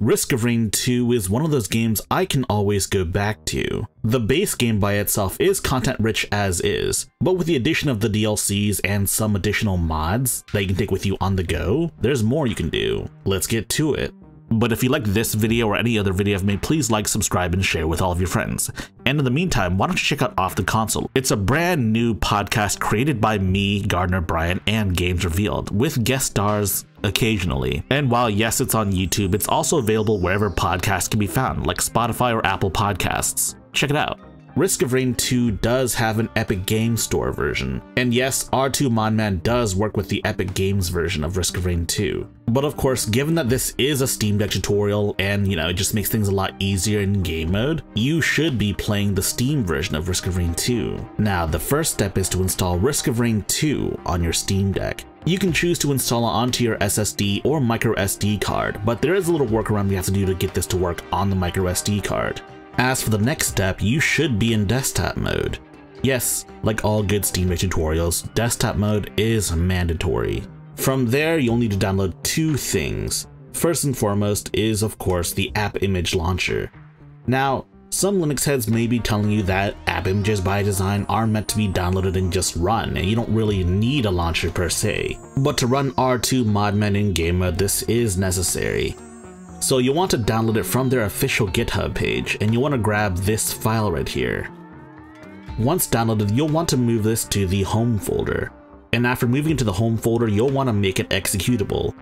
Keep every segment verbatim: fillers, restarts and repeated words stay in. Risk of Rain two is one of those games I can always go back to. The base game by itself is content-rich as is, but with the addition of the D L Cs and some additional mods that you can take with you on the go, there's more you can do. Let's get to it. But if you liked this video or any other video I've made, please like, subscribe, and share with all of your friends. And in the meantime, why don't you check out Off the Console? It's a brand new podcast created by me, Gardner Bryant, and Games Revealed, with guest stars occasionally. And while yes, it's on YouTube, it's also available wherever podcasts can be found, like Spotify or Apple Podcasts. Check it out. Risk of Rain two does have an Epic Games Store version, and yes, R two Modman does work with the Epic Games version of Risk of Rain two. But of course, given that this is a Steam Deck tutorial and, you know, it just makes things a lot easier in game mode, you should be playing the Steam version of Risk of Rain two. Now, the first step is to install Risk of Rain two on your Steam Deck. You can choose to install it onto your S S D or micro S D card, but there is a little workaround you have to do to get this to work on the micro S D card. As for the next step, you should be in desktop mode. Yes, like all good Steam Deck tutorials, desktop mode is mandatory. From there, you'll need to download two things. First and foremost is, of course, the app image launcher. Now, some Linux heads may be telling you that app images by design are meant to be downloaded and just run, and you don't really need a launcher per se. But to run R two Modman in game mode, this is necessary. So you'll want to download it from their official GitHub page, and you'll want to grab this file right here. Once downloaded, you'll want to move this to the home folder. And after moving it to the home folder, you'll want to make it executable.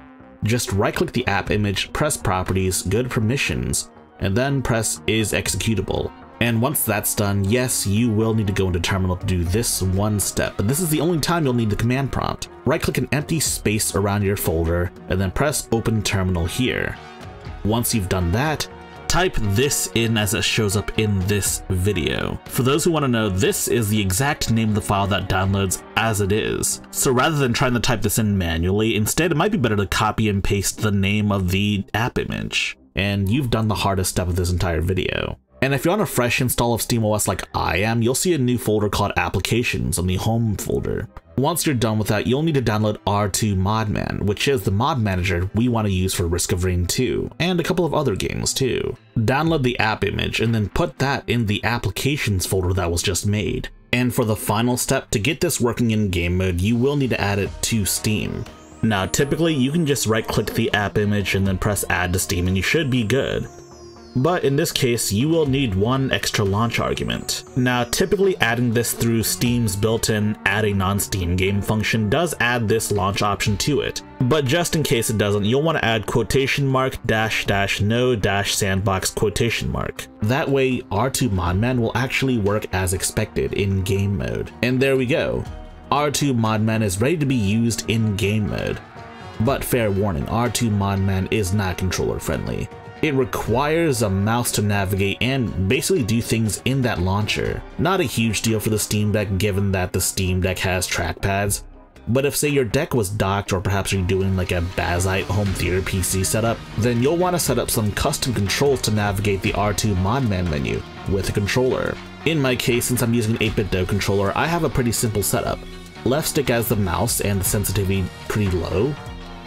Just right-click the app image, press Properties, go to Permissions, and then press Is Executable. And once that's done, yes, you will need to go into Terminal to do this one step, but this is the only time you'll need the command prompt. Right-click an empty space around your folder, and then press Open Terminal here. Once you've done that, type this in as it shows up in this video. For those who want to know, this is the exact name of the file that downloads as it is. So rather than trying to type this in manually, instead it might be better to copy and paste the name of the app image. And you've done the hardest step of this entire video. And if you're on a fresh install of SteamOS like I am, you'll see a new folder called Applications on the Home folder. Once you're done with that, you'll need to download R two Modman, which is the mod manager we want to use for Risk of Rain two, and a couple of other games too. Download the app image, and then put that in the Applications folder that was just made. And for the final step, to get this working in game mode, you will need to add it to Steam. Now, typically, you can just right-click the app image and then press Add to Steam, and you should be good. But in this case, you will need one extra launch argument. Now, typically adding this through Steam's built-in add a non-Steam game function does add this launch option to it. But just in case it doesn't, you'll want to add quotation mark dash dash no dash sandbox quotation mark. That way, R two Modman will actually work as expected in game mode. And there we go. R two Modman is ready to be used in game mode. But fair warning, R two Modman is not controller friendly. It requires a mouse to navigate and basically do things in that launcher. Not a huge deal for the Steam Deck given that the Steam Deck has trackpads, but if say your deck was docked or perhaps you're doing like a Bazite home theater P C setup, then you'll want to set up some custom controls to navigate the R two Modman menu with a controller. In my case, since I'm using an eight bit do controller, I have a pretty simple setup. Left stick as the mouse and the sensitivity pretty low,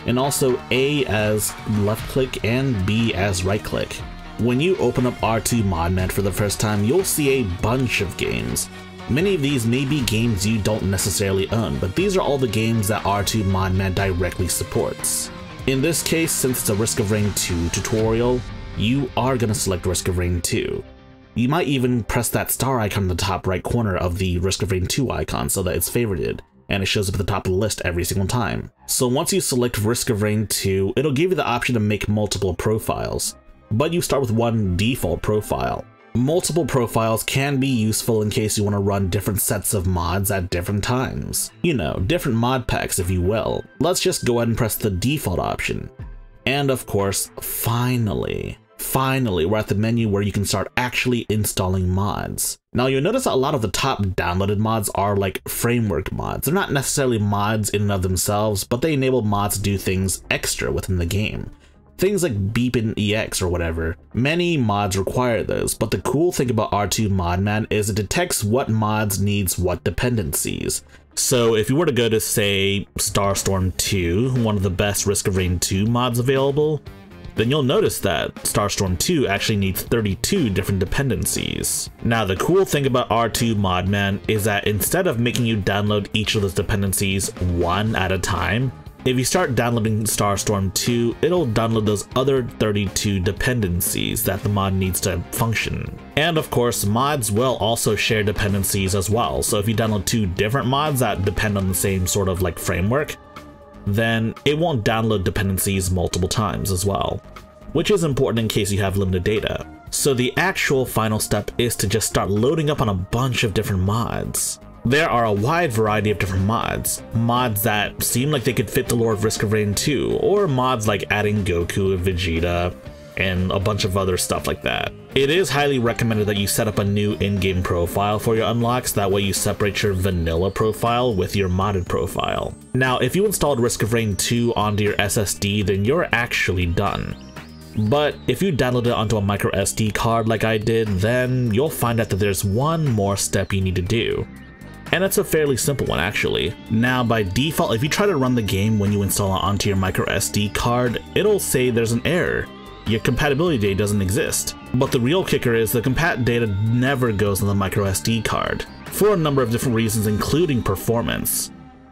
and also A as left click and B as right click. When you open up R two Modman for the first time, you'll see a bunch of games. Many of these may be games you don't necessarily own, but these are all the games that R two Modman directly supports. In this case, since it's a Risk of Rain two tutorial, you are going to select Risk of Rain two. You might even press that star icon in the top right corner of the Risk of Rain two icon so that it's favorited, and it shows up at the top of the list every single time. So once you select Risk of Rain two, it'll give you the option to make multiple profiles, but you start with one default profile. Multiple profiles can be useful in case you want to run different sets of mods at different times. You know, different mod packs if you will. Let's just go ahead and press the default option. And of course, finally, finally, we're at the menu where you can start actually installing mods. Now you'll notice that a lot of the top downloaded mods are like framework mods. They're not necessarily mods in and of themselves, but they enable mods to do things extra within the game. Things like BepInEx or whatever. Many mods require those, but the cool thing about R two Modman is it detects what mods needs what dependencies. So if you were to go to say Starstorm two, one of the best Risk of Rain two mods available, then you'll notice that Starstorm two actually needs thirty-two different dependencies. Now the cool thing about R two Modman is that instead of making you download each of those dependencies one at a time, if you start downloading Starstorm two, it'll download those other thirty-two dependencies that the mod needs to function. And of course, mods will also share dependencies as well, so if you download two different mods that depend on the same sort of like framework, then it won't download dependencies multiple times as well, which is important in case you have limited data. So the actual final step is to just start loading up on a bunch of different mods. There are a wide variety of different mods, mods that seem like they could fit the lore of Risk of Rain two, or mods like adding Goku and Vegeta, and a bunch of other stuff like that. It is highly recommended that you set up a new in-game profile for your unlocks, that way you separate your vanilla profile with your modded profile. Now, if you installed Risk of Rain two onto your S S D, then you're actually done. But if you download it onto a micro S D card like I did, then you'll find out that there's one more step you need to do. And that's a fairly simple one actually. Now by default, if you try to run the game when you install it onto your micro S D card, it'll say there's an error. Your compatibility data doesn't exist. But the real kicker is the compat data never goes on the micro S D card, for a number of different reasons including performance.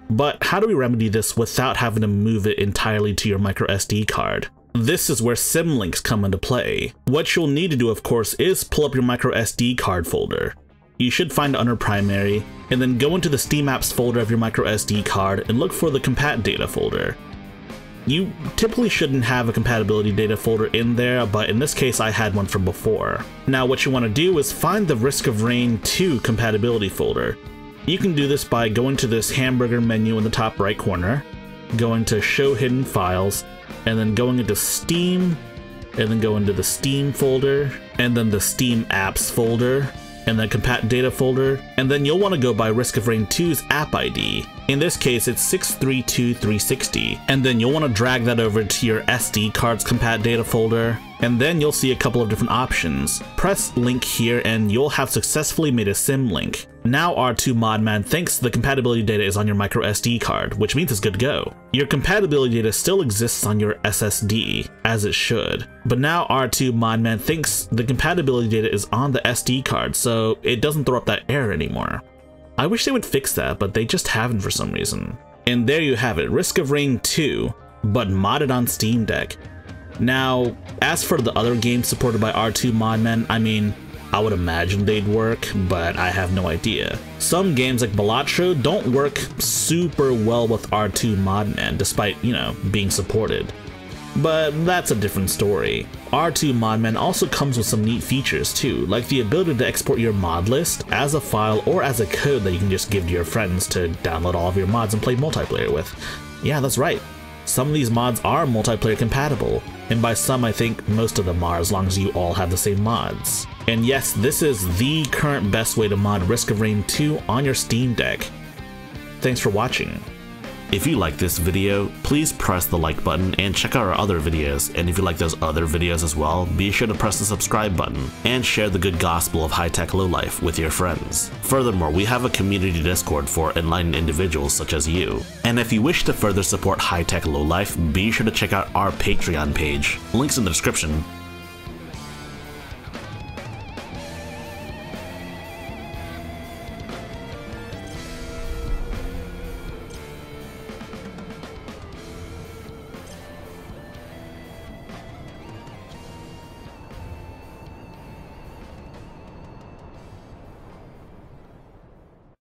But how do we remedy this without having to move it entirely to your micro S D card? This is where symlinks come into play. What you'll need to do of course is pull up your micro S D card folder. You should find it under primary, and then go into the Steam Apps folder of your micro S D card and look for the compat data folder. You typically shouldn't have a compatibility data folder in there, but in this case I had one from before. Now what you want to do is find the Risk of Rain two compatibility folder. You can do this by going to this hamburger menu in the top right corner, going to Show Hidden Files, and then going into Steam, and then go into the Steam folder, and then the Steam Apps folder, and the compat data folder, and then you'll want to go by Risk of Rain two's app I D. In this case, it's six three two three six zero, and then you'll want to drag that over to your S D card's compat data folder, and then you'll see a couple of different options. Press link here and you'll have successfully made a sim link. Now R two Modman thinks the compatibility data is on your micro S D card, which means it's good to go. Your compatibility data still exists on your S S D, as it should. But now R two Modman thinks the compatibility data is on the S D card, so it doesn't throw up that error anymore. I wish they would fix that, but they just haven't for some reason. And there you have it, Risk of Rain two, but modded on Steam Deck. Now, as for the other games supported by R two Modman, I mean, I would imagine they'd work, but I have no idea. Some games like Balatro don't work super well with R two Modman, despite, you know, being supported. But that's a different story. R two Modman also comes with some neat features too, like the ability to export your mod list as a file or as a code that you can just give to your friends to download all of your mods and play multiplayer with. Yeah, that's right. Some of these mods are multiplayer compatible, and by some I think most of them are as long as you all have the same mods. And yes, this is the current best way to mod Risk of Rain two on your Steam Deck. Thanks for watching. If you like this video, please press the like button and check out our other videos, and if you like those other videos as well, be sure to press the subscribe button and share the good gospel of Hi-Tech Lo-Life with your friends. Furthermore, we have a community Discord for enlightened individuals such as you, and if you wish to further support Hi-Tech Lo-Life, be sure to check out our Patreon page, links in the description.